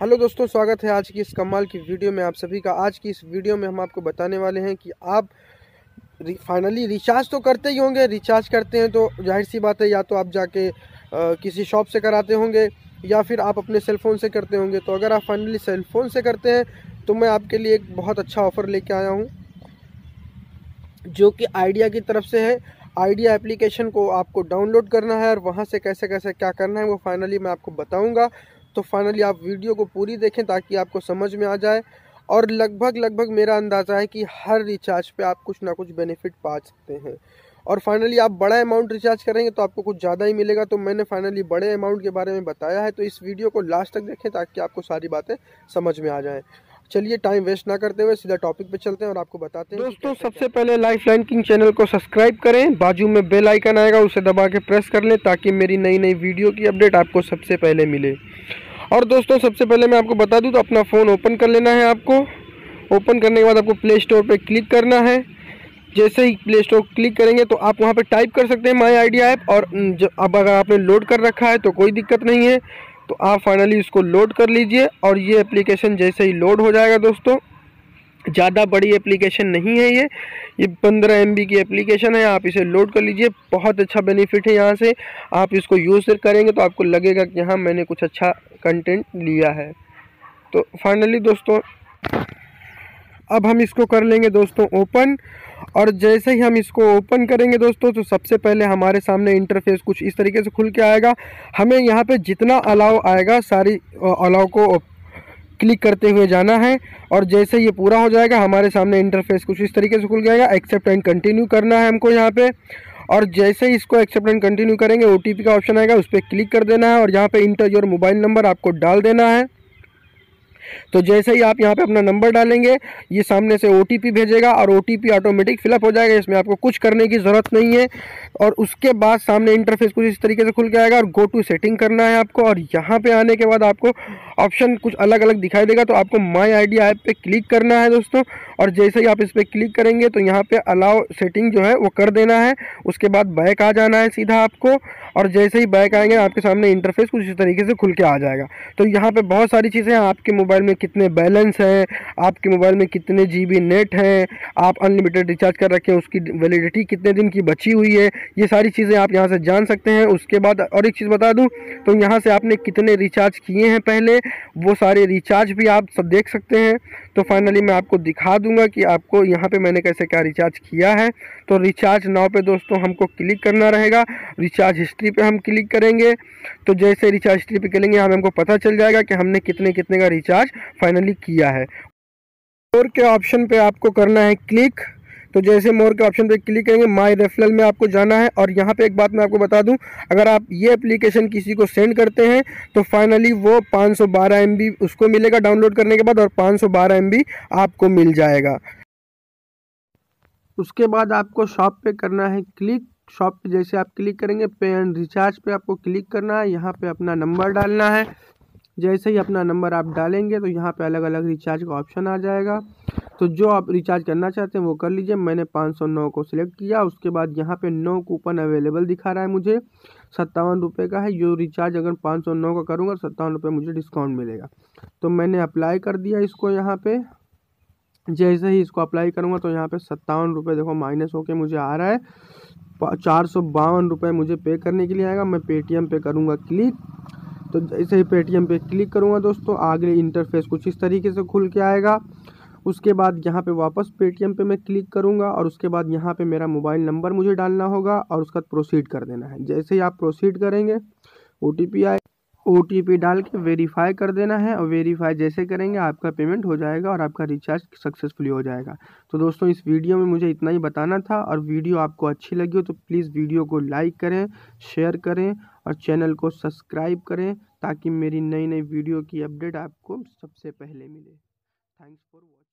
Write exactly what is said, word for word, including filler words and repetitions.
Hello दोस्तों, स्वागत है आज की इस कमाल की वीडियो में आप सभी का। आज की इस वीडियो में हम आपको बताने वाले हैं कि आप फाइनली रिचार्ज तो करते ही होंगे। रिचार्ज करते हैं तो जाहिर सी बात है, या तो आप जाके आ, किसी शॉप से कराते होंगे या फिर आप अपने सेलफोन से करते होंगे। तो अगर आप फाइनली सेलफोन से करते हैं तो मैं आपके लिए एक बहुत अच्छा ऑफ़र लेके आया हूँ जो कि आइडिया की तरफ से है। आइडिया एप्लीकेशन को आपको डाउनलोड करना है और वहाँ से कैसे कैसे क्या करना है वो फाइनली मैं आपको बताऊँगा। तो फाइनली आप वीडियो को पूरी देखें ताकि आपको समझ में आ जाए। और लगभग लगभग मेरा अंदाज़ा है कि हर रिचार्ज पे आप कुछ ना कुछ बेनिफिट पा सकते हैं। और फाइनली आप बड़ा अमाउंट रिचार्ज करेंगे तो आपको कुछ ज़्यादा ही मिलेगा। तो मैंने फाइनली बड़े अमाउंट के बारे में बताया है, तो इस वीडियो को लास्ट तक देखें ताकि आपको सारी बातें समझ में आ जाएँ। चलिए टाइम वेस्ट ना करते हुए सीधा टॉपिक पे चलते हैं और आपको बताते हैं दोस्तों। सबसे पहले लाइफलाइन किंग चैनल को सब्सक्राइब करें, बाजू में बेल आइकन आएगा उसे दबा के प्रेस कर लें ताकि मेरी नई नई वीडियो की अपडेट आपको सबसे पहले मिले। और दोस्तों सबसे पहले मैं आपको बता दूं तो अपना फ़ोन ओपन कर लेना है। आपको ओपन करने के बाद आपको प्ले स्टोर पर क्लिक करना है। जैसे ही प्ले स्टोर क्लिक करेंगे तो आप वहाँ पर टाइप कर सकते हैं माई आइडिया ऐप। और अब अगर आपने लोड कर रखा है तो कोई दिक्कत नहीं है, तो आप फाइनली इसको लोड कर लीजिए। और ये एप्लीकेशन जैसे ही लोड हो जाएगा दोस्तों, ज़्यादा बड़ी एप्लीकेशन नहीं है ये ये पंद्रह एम बी की एप्लीकेशन है। आप इसे लोड कर लीजिए, बहुत अच्छा बेनिफिट है। यहाँ से आप इसको यूज़ करेंगे तो आपको लगेगा कि हाँ मैंने कुछ अच्छा कंटेंट लिया है। तो फाइनली दोस्तों अब हम इसको कर लेंगे दोस्तों ओपन। और जैसे ही हम इसको ओपन करेंगे दोस्तों तो सबसे पहले हमारे सामने इंटरफेस कुछ इस तरीके से खुल के आएगा। हमें यहाँ पे जितना अलाउ आएगा सारी अलाउ को क्लिक करते हुए जाना है। और जैसे ये पूरा हो जाएगा हमारे सामने इंटरफेस कुछ इस तरीके से खुल जाएगा। एक्सेप्ट एंड कंटिन्यू करना है हमको यहाँ पे। और जैसे ही इसको एक्सेप्ट एंड कंटिन्यू करेंगे ओ टी पी का ऑप्शन आएगा, उस पर क्लिक कर देना है। और यहाँ पर इंटर योर मोबाइल नंबर आपको डाल देना है। तो जैसे ही आप यहाँ पे अपना नंबर डालेंगे ये सामने से ओटीपी भेजेगा और ओटीपी ऑटोमेटिक फिलअप हो जाएगा, इसमें आपको कुछ करने की ज़रूरत नहीं है। और उसके बाद सामने इंटरफेस कुछ इस तरीके से खुल के आएगा और गो टू सेटिंग करना है आपको। और यहाँ पे आने के बाद आपको ऑप्शन कुछ अलग अलग दिखाई देगा, तो आपको माई आइडिया ऐप पे क्लिक करना है दोस्तों। और जैसे ही आप इस पर क्लिक करेंगे तो यहाँ पर अलाउ सेटिंग जो है वो कर देना है। उसके बाद बैक आ जाना है सीधा आपको। और जैसे ही बैक आएंगे आपके सामने इंटरफेस कुछ इस तरीके से खुल के आ जाएगा। तो यहाँ पर बहुत सारी चीज़ें, आपके मोबाइल में कितने बैलेंस हैं, आपके मोबाइल में कितने जीबी नेट हैं, आप अनलिमिटेड रिचार्ज कर रखे हैं, उसकी वैलिडिटी कितने दिन की बची हुई है, ये सारी चीज़ें आप यहाँ से जान सकते हैं। उसके बाद और एक चीज़ बता दूँ तो यहाँ से आपने कितने रिचार्ज किए हैं पहले, वो सारे रिचार्ज भी आप सब देख सकते हैं। तो फाइनली मैं आपको दिखा दूँगा कि आपको यहाँ पर मैंने कैसे क्या रिचार्ज किया है। तो रिचार्ज नाउ पर दोस्तों हमको क्लिक करना रहेगा। रिचार्ज हिस्ट्री पर हम क्लिक करेंगे तो जैसे रिचार्ज हिस्ट्री पर करेंगे हमें हमको पता चल जाएगा कि हमने कितने कितने का रिचार्ज फाइनली किया है। मोर के ऑप्शन पे आपको करना है क्लिक। तो जैसे मोर के ऑप्शन पे क्लिक करेंगे माय रेफरल में आपको जाना है। और यहाँ पे एक बात मैं आपको बता दूं, अगर आप ये एप्लीकेशन किसी को सेंड करते हैं तो फाइनली वो पाँच सौ बारह एम बी उसको मिलेगा डाउनलोड करने के बाद, और पाँच सौ बारह एम बी आपको मिल जाएगा। उसके बाद आपको शॉप पे करना है क्लिक। शॉप पे जैसे आप क्लिक करेंगे पे एंड रिचार्ज पे आपको क्लिक करना है। यहाँ पे अपना नंबर डालना है। जैसे ही अपना नंबर आप डालेंगे तो यहाँ पे अलग अलग रिचार्ज का ऑप्शन आ जाएगा। तो जो आप रिचार्ज करना चाहते हैं वो कर लीजिए। मैंने पाँच सौ नौ को सिलेक्ट किया। उसके बाद यहाँ पे नौ कूपन अवेलेबल दिखा रहा है, मुझे सत्तावन रुपये का है। जो रिचार्ज अगर पाँच सौ नौ का करूँगा तो सत्तावन रुपये मुझे डिस्काउंट मिलेगा। तो मैंने अप्लाई कर दिया इसको। यहाँ पर जैसे ही इसको अप्लाई करूँगा तो यहाँ पर सत्तावन रुपये देखो माइनस होकर मुझे आ रहा है। चार सौ बावन रुपये मुझे पे करने के लिए आएगा। मैं पेटीएम पे करूँगा क्लिक। तो जैसे ही पेटीएम पे क्लिक करूँगा दोस्तों आगे इंटरफेस कुछ इस तरीके से खुल के आएगा। उसके बाद यहाँ पे वापस पेटीएम पे मैं क्लिक करूँगा और उसके बाद यहाँ पे मेरा मोबाइल नंबर मुझे डालना होगा और उसका प्रोसीड कर देना है। जैसे ही आप प्रोसीड करेंगे ओ टी पी आए, ओ टी पी डाल के वेरीफाई कर देना है। और वेरीफाई जैसे करेंगे आपका पेमेंट हो जाएगा और आपका रिचार्ज सक्सेसफुली हो जाएगा। तो दोस्तों इस वीडियो में मुझे इतना ही बताना था। और वीडियो आपको अच्छी लगी हो तो प्लीज़ वीडियो को लाइक करें, शेयर करें और चैनल को सब्सक्राइब करें ताकि मेरी नई नई वीडियो की अपडेट आपको सबसे पहले मिले। Thanks for watching.